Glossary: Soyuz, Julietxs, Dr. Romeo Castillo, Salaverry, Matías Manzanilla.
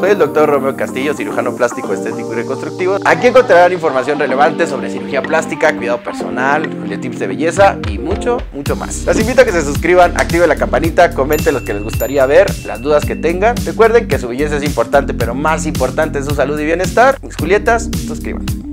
Soy el Dr. Romeo Castillo, cirujano plástico, estético y reconstructivo. Aquí encontrarán información relevante sobre cirugía plástica, cuidado personal, tips de belleza y mucho, mucho más. Los invito a que se suscriban, activen la campanita, comenten los que les gustaría ver, las dudas que tengan. Recuerden que su belleza es importante, pero más importante es su salud y bienestar. Mis Julietas, suscríbanse.